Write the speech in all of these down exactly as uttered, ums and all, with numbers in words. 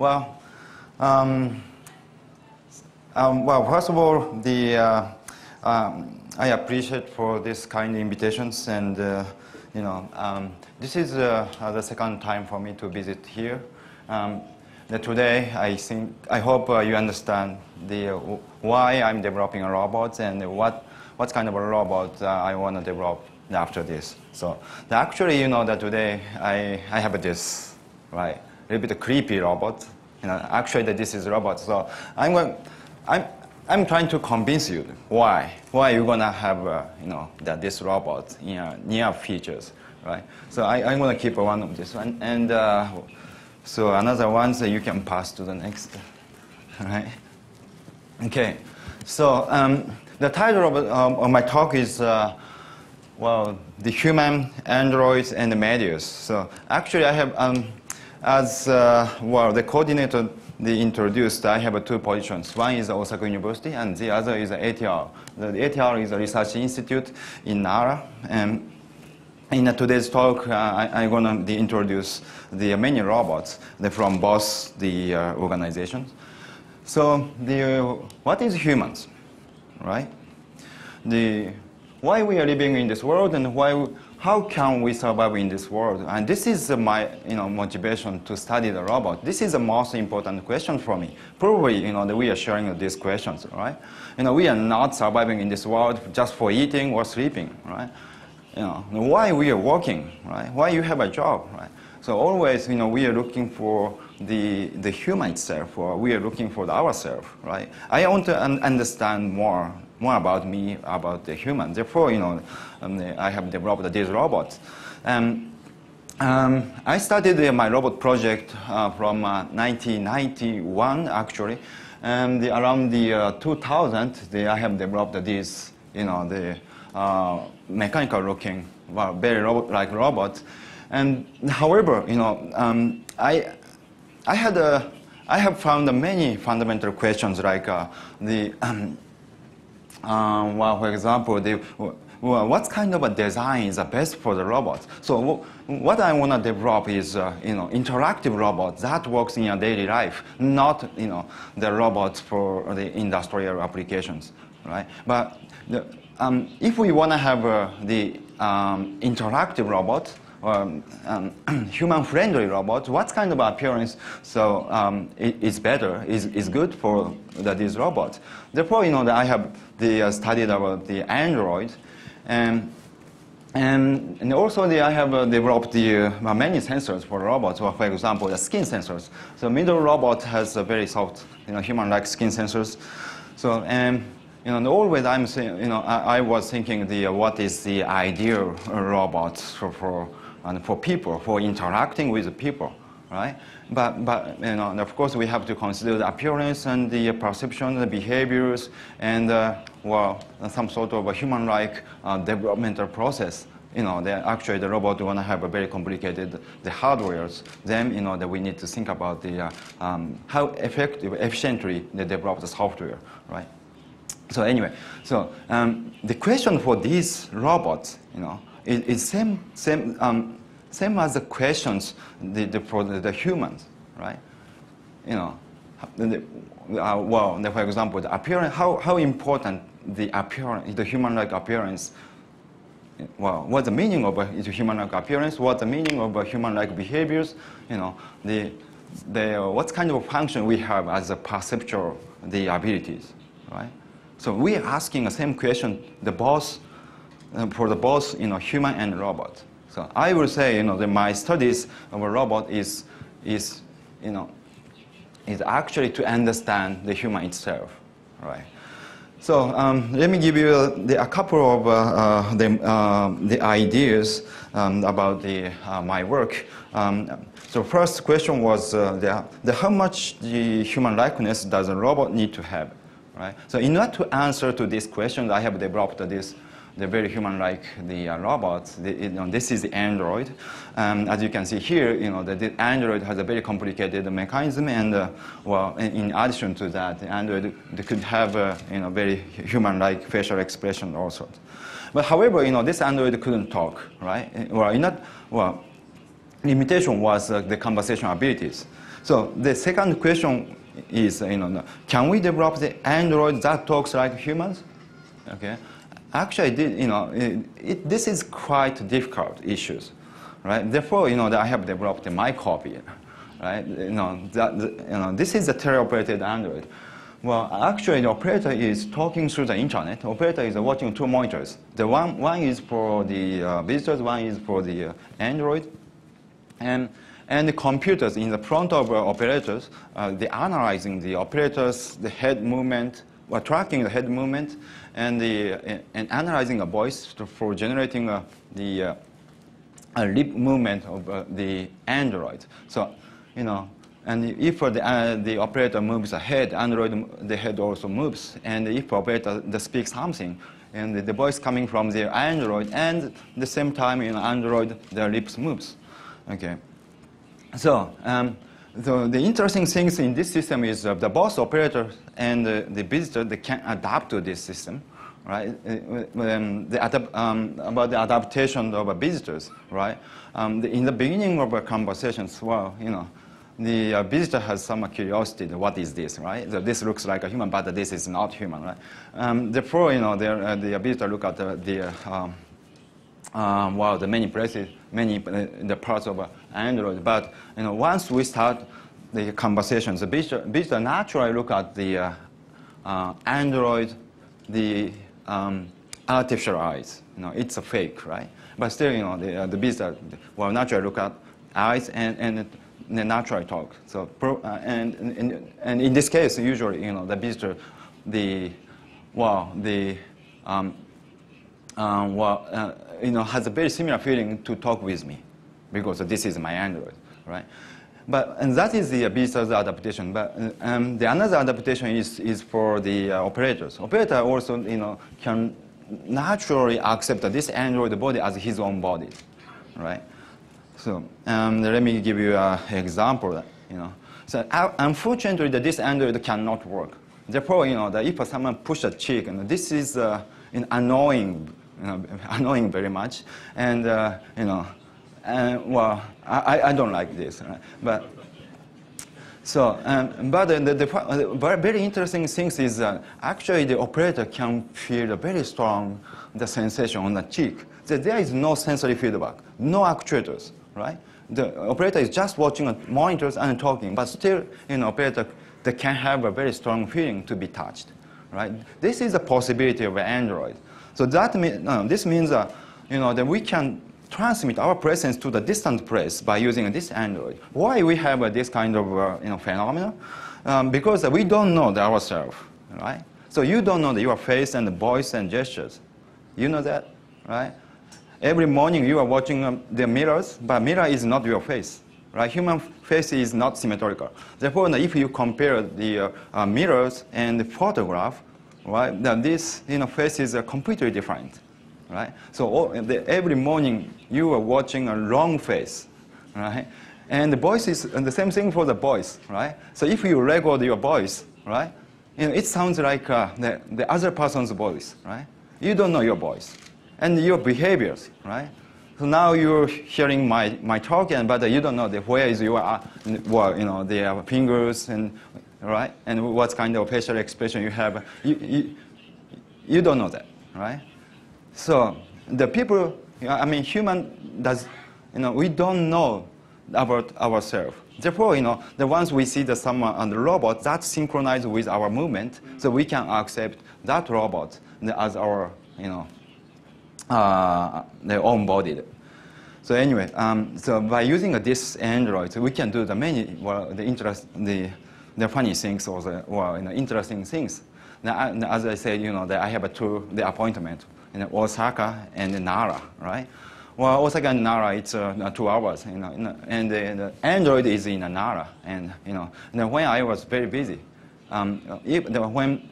Well, um, um, well, first of all, the uh, um, I appreciate for this kind invitations, and uh, you know, um, this is uh, the second time for me to visit here. Um, Today, I think I hope uh, you understand the uh, why I'm developing a robot and what what kind of a robot uh, I want to develop after this. So actually, you know that today I I have this right a little bit creepy robot. You know, actually that this is a robot. So I'm going, I'm I'm trying to convince you why why you're gonna have uh, you know that this robot in uh, near features, right? So I I'm gonna keep one of this one and. Uh, So another one, so you can pass to the next, all right? Okay, so um, the title of, um, of my talk is, uh, well, the human, androids, and the medias. So actually I have, um, as uh, well, the coordinator they introduced, I have uh, two positions. One is Osaka University, and the other is A T R. The A T R is a research institute in Nara. And in uh, today's talk, uh, I, I'm going to introduce the uh, many robots from both the uh, organizations. So, the, uh, what is humans, right? The, why we are living in this world and why, we, how can we survive in this world? And this is uh, my, you know, motivation to study the robot. This is the most important question for me. Probably, you know, that we are sharing these questions, right? You know, we are not surviving in this world just for eating or sleeping, right? You know, why we are working, right? Why you have a job, right? So always, you know, we are looking for the, the human itself, or we are looking for ourselves, right? I want to un understand more, more about me, about the human. Therefore, you know, um, I have developed these robots. Um, um, I started uh, my robot project uh, from uh, nineteen ninety-one, actually, and the, around the uh, two thousand, the, I have developed these, you know, the Uh, mechanical looking, well, very robot like robot. And however, you know, um, I, I had a, I have found many fundamental questions like uh, the, um, uh, well, for example, the, well, what kind of a design is the best for the robot? So what I want to develop is, uh, you know, interactive robot that works in your daily life, not, you know, the robots for the industrial applications, right? But the, Um, if we want to have uh, the um, interactive robot, um, um, human-friendly robot, what kind of appearance so um, is better, is, is good for the, these robots? Therefore, you know, that I have the, uh, studied about the Android, and, and, and also the, I have uh, developed the, uh, many sensors for robots, well, for example, the skin sensors. So middle robot has a very soft, you know, human-like skin sensors. So, um, You know, and always I'm saying, you know, I, I was thinking the uh, what is the ideal robot for for, and for people, for interacting with people, right? But but you know, and of course we have to consider the appearance and the perception, the behaviors, and uh, well, some sort of a human-like uh, developmental process. You know, the, actually the robot want to have a very complicated the hardwares. Then you know that we need to think about the uh, um, how effective, efficiently they develop the software, right? So anyway, so um, the question for these robots, you know, is, is same same um, same as the questions the, the, for the, the humans, right? You know, the, uh, well, for example, the appearance. How how important the appearance, the human-like appearance. Well, what's the meaning of a human-like appearance? What's the meaning of a human-like behaviors? You know, the the uh, what kind of function we have as a perceptual the abilities, right? So we are asking the same question the both, uh, for the both, you know, human and robot. So I will say, you know, that my studies of a robot is, is, you know, is actually to understand the human itself, right? So um, let me give you a, the, a couple of uh, uh, the, uh, the ideas um, about the, uh, my work. Um, so first question was uh, the, the how much the human likeness does a robot need to have? Right? So in order to answer to this question, I have developed this, the very human-like the uh, robots. The, you know, this is the Android. Um, as you can see here, you know, the, the Android has a very complicated mechanism, and uh, well, in, in addition to that, the Android could have a, you know, very human-like facial expression also. But however, you know, this Android couldn't talk, right? Well, in that, well, limitation was uh, the conversation abilities. So the second question is, you know, can we develop the Android that talks like humans? Okay. Actually, you know, it, it, this is quite difficult issues, right? Therefore, you know, I have developed my copy, right? You know, that, you know, this is a teleoperated Android. Well, actually, the operator is talking through the internet. The operator is watching two monitors. The one, one is for the uh, visitors, one is for the uh, Android, and and the computers in the front of uh, operators, uh, they're analyzing the operators, the head movement, or tracking the head movement, and the uh, and analyzing a voice to, for generating uh, the uh, uh, lip movement of uh, the Android. So, you know. And if the, uh, the operator moves a head, Android, the head also moves. And if the operator speaks something, and the voice coming from the Android, and the same time in Android, the lips moves. Okay. So, um, so the interesting things in this system is uh, the both operator and uh, the visitor, they can adapt to this system, right? Um, the adap um, about the adaptation of uh, visitors, right? Um, the, in the beginning of uh, conversations, well, you know, the uh, visitor has some curiosity, what is this, right? So this looks like a human, but this is not human, right? Um, therefore, you know, uh, the visitor look at the, the um, um, well, the many places, many uh, the parts of uh, Android. But you know, once we start the conversations, the visitor, visitor naturally look at the uh, uh, Android, the um, artificial eyes. You know, it's a fake, right? But still, you know, the, uh, the visitor will naturally look at eyes and and. The natural talk. So, pro, uh, and, and and in this case, usually, you know, the visitor, the, well, the, um, um, well, uh, you know, has a very similar feeling to talk with me, because this is my Android, right? But and that is the visitor's adaptation. But um, the another adaptation is is for the uh, operators. Operator also, you know, can naturally accept this Android body as his own body, right? So um, let me give you an example. You know, so uh, unfortunately, this Android cannot work. Therefore, you know, that if someone push a cheek, and you know, this is uh, annoying, you know, annoying very much, and uh, you know, and, well, I, I don't like this. Right? But so, um, but the, the, the very interesting thing is uh, actually the operator can feel very strong the sensation on the cheek. So there is no sensory feedback, no actuators. Right? The operator is just watching monitors and talking, but still, you know, operator they can have a very strong feeling to be touched, right? This is a possibility of Android. So that mean, no, this means that, you know, that we can transmit our presence to the distant place by using this Android. Why we have uh, this kind of uh, you know, phenomena? Um, because we don't know ourselves, right? So you don't know your face and voice and gestures. You know that, right? Every morning you are watching um, the mirrors, but mirror is not your face, right? Human face is not symmetrical. Therefore, if you compare the uh, uh, mirrors and the photograph, right, then this, you know, face is uh, completely different, right? So all, the, every morning you are watching a wrong face, right? And the voice is and the same thing for the voice, right? So if you record your voice, right, you know, it sounds like uh, the, the other person's voice, right? You don't know your voice. And your behaviors, right? So now you're hearing my, my talk, and but you don't know the, where is your, uh, well, you know, the fingers, and right, and what kind of facial expression you have. You, you, you don't know that, right? So the people, I mean, human does, you know, we don't know about ourselves. Therefore, you know, the ones we see the someone on the robot that synchronize with our movement, so we can accept that robot as our, you know. Uh, their own body. So anyway, um, so by using uh, this Android, so we can do the many, well, the interest, the, the funny things or the, well, you know, interesting things. Now, I, as I said, you know, that I have a two, the appointment in Osaka and in Nara, right? Well, Osaka and Nara, it's uh, two hours, you know, and the, the Android is in Nara, and you know, and when I was very busy, um, if, the, when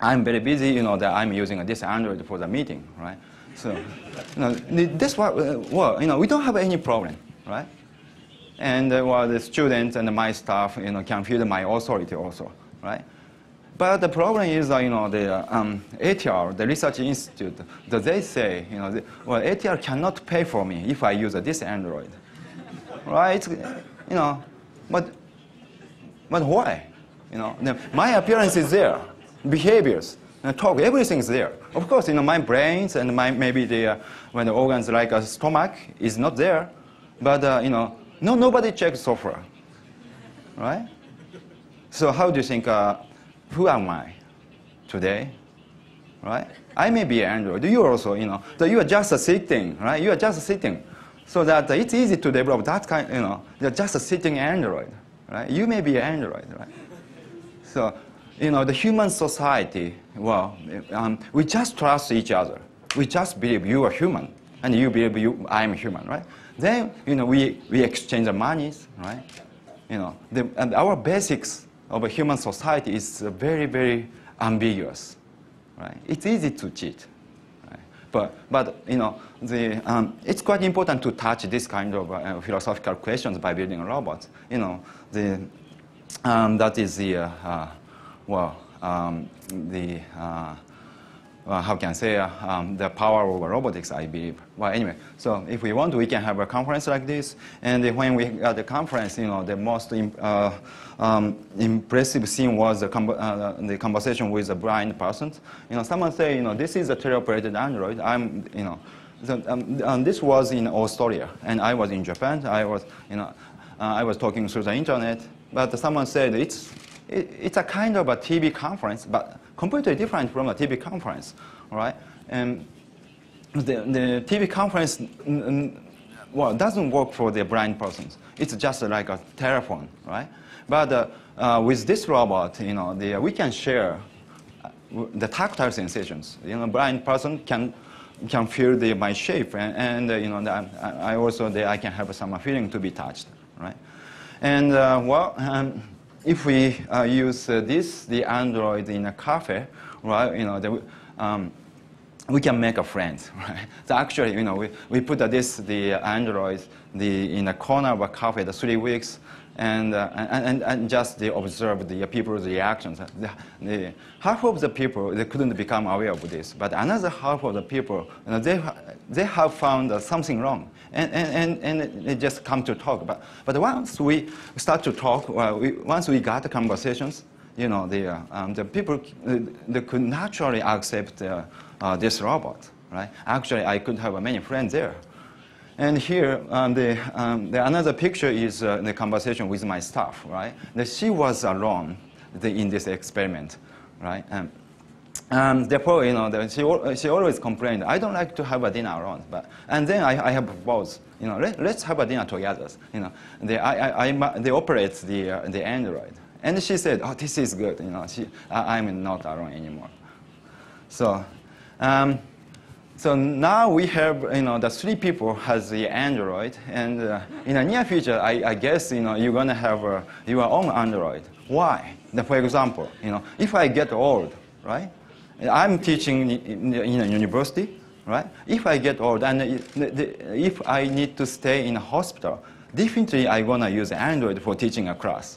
I'm very busy, you know, that I'm using uh, this Android for the meeting, right? So, you know, this what, well, you know, we don't have any problem, right? And uh, well, the students and my staff, you know, can feel my authority also, right? But the problem is, uh, you know, the um, A T R, the research institute, that they say, you know, the, well, A T R cannot pay for me if I use uh, this Android, right? It's, you know, but But why? You know, the, my appearance is there, behaviors, and talk, everything is there. Of course, you know, my brains and my maybe the uh, when the organs like a stomach is not there, but uh, you know, no nobody checks so far, right? So how do you think? Uh, who am I today, right? I may be an android. You also, you know, so you are just a sitting, right? You are just sitting, so that uh, it's easy to develop that kind. You know, you're just a sitting android, right? You may be an android, right? So, you know, the human society, well, um, we just trust each other. We just believe you are human, and you believe you, I'm human, right? Then, you know, we, we exchange the monies, right? You know, the, and our basics of a human society is very, very ambiguous, right? It's easy to cheat, right? But, but you know, the, um, it's quite important to touch this kind of uh, philosophical questions by building robots. You know, the... Um, that is the, uh, uh, well, um, the, uh, well, how can I say, uh, um, the power of robotics, I believe. Well, anyway, so if we want, we can have a conference like this. And when we got the conference, you know, the most imp uh, um, impressive scene was the, com uh, the conversation with a blind person. You know, someone say, you know, this is a teleoperated android. I'm, you know, the, um, and this was in Australia, and I was in Japan. I was, you know, uh, I was talking through the internet. But someone said it's, it, it's a kind of a T V conference, but completely different from a T V conference, right? And the, the T V conference, well, doesn't work for the blind persons. It's just like a telephone, right? But uh, uh, with this robot, you know, the, we can share the tactile sensations. You know, blind person can can feel the, my shape, and, and uh, you know, the, I, I also the, I can have some feeling to be touched, right? And, uh, well, um, if we uh, use uh, this, the android in a cafe, right, you know, the, um, we can make a friend, right? So actually, you know, we, we put uh, this, the android, the, in a corner of a cafe, the three weeks, and, uh, and, and just they observe the people's reactions. The, the, half of the people, they couldn't become aware of this, but another half of the people, you know, they, they have found uh, something wrong. And, and, and, and they just come to talk. But, but once we start to talk, well, we, once we got the conversations, you know, the, uh, um, the people, uh, they could naturally accept uh, uh, this robot, right? Actually, I could have uh, many friends there. And here, um, the, um, the another picture is uh, the conversation with my staff, right? That she was alone the, in this experiment, right? Um, Um, therefore, you know, the, she, she always complained, I don't like to have a dinner alone. But, and then I, I have proposed, you know, let, let's have a dinner together. You know, they, I, I, I, they operate the, uh, the android. And she said, oh, this is good. You know, she, I, I'm not alone anymore. So, um, so now we have, you know, the three people has the android. And uh, in the near future, I, I guess, you know, you're going to have uh, your own android. Why? The, for example, you know, if I get old, right? I'm teaching in a university, right? If I get old and if I need to stay in a hospital, definitely I'm going to use Android for teaching a class,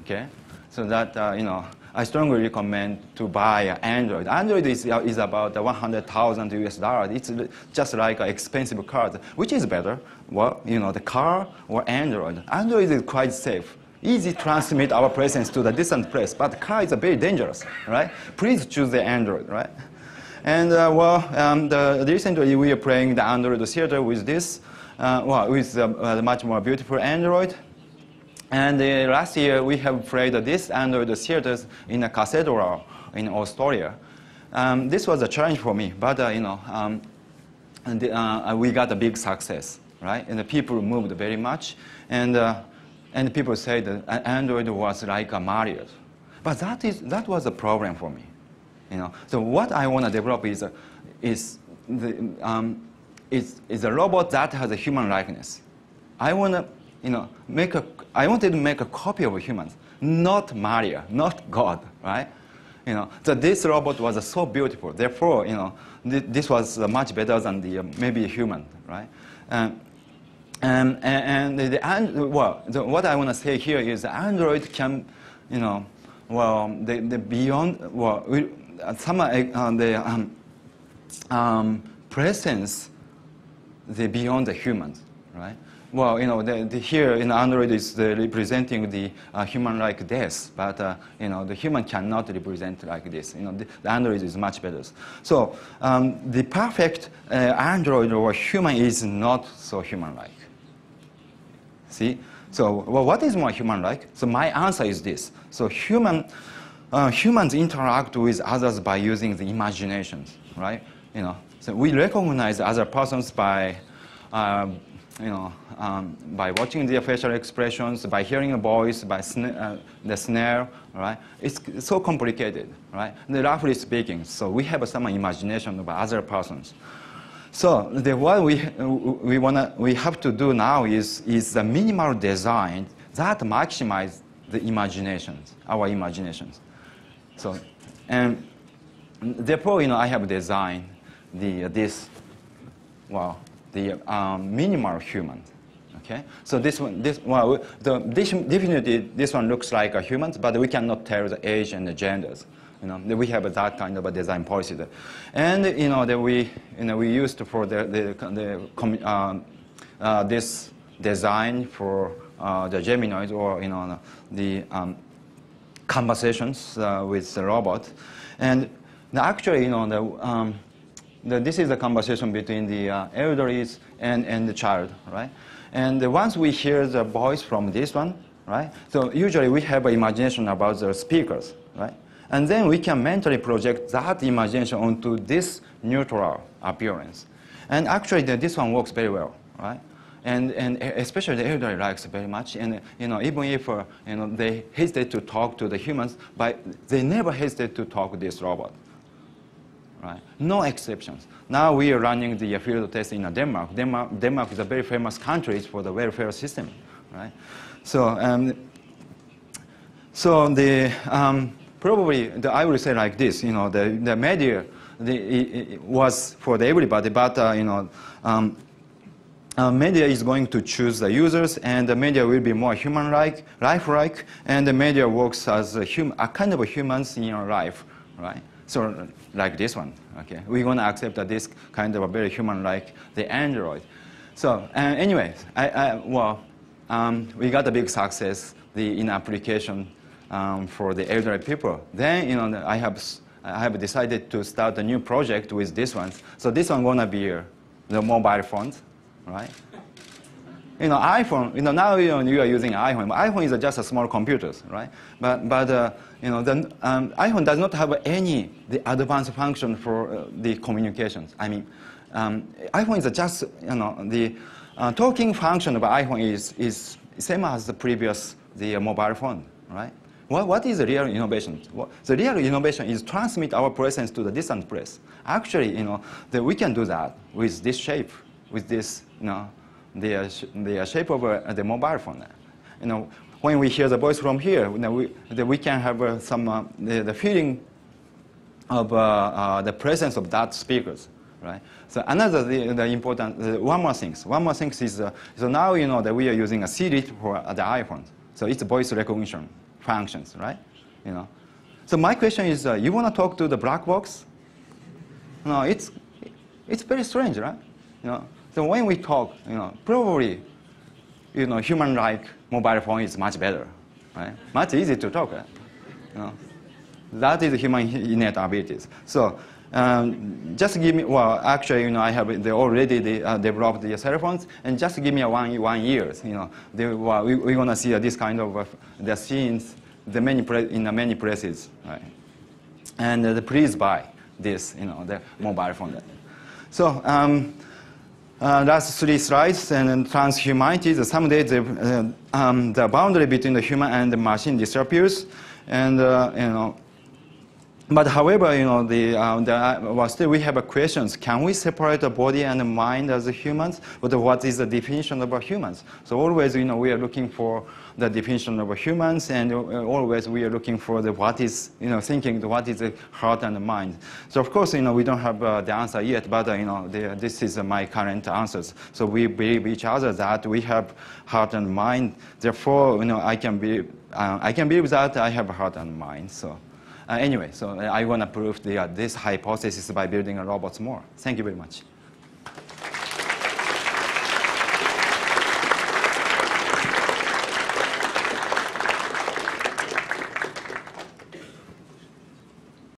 okay? So that, uh, you know, I strongly recommend to buy Android. Android is, uh, is about one hundred thousand U S dollars. It's just like an expensive card. Which is better? Well, you know, the car or Android. Android is quite safe. Easy transmit our presence to the distant place, but car is very dangerous, right? Please choose the android, right? And uh, well, um, the, recently we are playing the android theater with this, uh, well, with a uh, much more beautiful android. And uh, last year we have played this android theaters in a cathedral in Australia. Um, this was a challenge for me, but uh, you know, um, and the, uh, we got a big success, right? And the people moved very much, and. Uh, And people say that Android was like a Mario, but that is that was a problem for me, you know. So what I want to develop is a, is the um, is is a robot that has a human likeness. I want to, you know, make a. I wanted to make a copy of humans, not Mario, not God, right? You know. So this robot was so beautiful. Therefore, you know, th this was much better than the uh, maybe human, right? Um, Um, and, and, the, and well, the, what I want to say here is Android can, you know, well, the, the beyond, well, we, uh, some uh, the um, um, presence, the beyond the humans, right? Well, you know, the, the here in Android is the representing the uh, human like this, but uh, you know, the human cannot represent like this. You know, the, the Android is much better. So um, the perfect uh, Android or human is not so human-like. See? So well, what is more human-like? So my answer is this. So human, uh, humans interact with others by using the imaginations, right? You know, so we recognize other persons by. Uh, you know, um, by watching their facial expressions, by hearing a voice, by sna uh, the snare, right? It's so complicated, right? And roughly speaking, so we have some imagination about other persons. So the what we, we, wanna, we have to do now is, is the minimal design that maximizes the imaginations, our imaginations. So, and therefore, you know, I have designed the, this, well, the um, minimal human, okay? So this one, this, well, the, this, definitely this one looks like a human, but we cannot tell the age and the genders. You know, we have that kind of a design policy. There. And, you know, that we, you know, we used for the, the, the um, uh, this design for uh, the Geminoids or, you know, the um, conversations uh, with the robot. And actually, you know, the, um, The, this is a conversation between the uh, elderly and, and the child, right? And the, once we hear the voice from this one, right? So usually we have an imagination about the speakers, right? And then we can mentally project that imagination onto this neutral appearance. And actually the, this one works very well, right? And, and especially the elderly likes very much. And you know, even if uh, you know, they hesitate to talk to the humans, but they never hesitate to talk to this robot. Right. No exceptions. Now we are running the field test in Denmark. Denmark. Denmark is a very famous country for the welfare system, right? So, um, so the um, probably the, I would say like this. You know, the the media the, it, it was for the everybody, but uh, you know, um, uh, media is going to choose the users, and the media will be more human-like, life-like, and the media works as a, hum, a kind of a humans in your life, right? So like this one, okay? We're going to accept that this kind of a very human-like the Android. So uh, anyway, I, I, well, um, we got a big success the, in application um, for the elderly people. Then, you know, I have, I have decided to start a new project with this one. So this one going to be uh, the mobile phones, right? You know, iPhone, you know, now you, know, you are using iPhone. iPhone is just a small computer, right? But, but uh, you know, the um, iPhone does not have any the advanced function for uh, the communications. I mean, um, iPhone is just, you know, the uh, talking function of iPhone is, is same as the previous the uh, mobile phone, right? Well, what is the real innovation? Well, the real innovation is transmit our presence to the distant place. Actually, you know, the, we can do that with this shape, with this, you know, the, the shape of uh, the mobile phone. You know, when we hear the voice from here, you know, we, the, we can have uh, some uh, the, the feeling of uh, uh, the presence of that speakers, right? So another the, the important uh, one more thing. One more thing is uh, so now you know that we are using a Siri for uh, the iPhone. So it's voice recognition functions, right? You know. So my question is, uh, you want to talk to the black box? No, it's it's very strange, right? You know. So when we talk, you know, probably, you know, human-like mobile phone is much better, right? Much easier to talk, right? You know, that is human innate abilities. So um, just give me, well, actually, you know, I have they already they, uh, developed the cell phones, and just give me a one one years, you know, they, well, we we wanna see uh, this kind of uh, the scenes, the many in uh, many places, right? And uh, please buy this, you know, the mobile phone. So. Um, Uh, last three slides, and, and transhumanity, someday the, uh, um, the boundary between the human and the machine disappears, and, uh, you know, but however, you know, the, uh, the, uh, well, still we have a questions. Can we separate the body and the mind as humans? But what is the definition of humans? So always, you know, we are looking for the definition of humans, and uh, always we are looking for the what is, you know, thinking what is the heart and the mind. So of course, you know, we don't have uh, the answer yet, but, uh, you know, the, this is uh, my current answers. So we believe each other that we have heart and mind. Therefore, you know, I can believe, uh, I can believe that I have heart and mind, so. Uh, anyway, so I want to prove the, uh, this hypothesis by building a robot more. Thank you very much.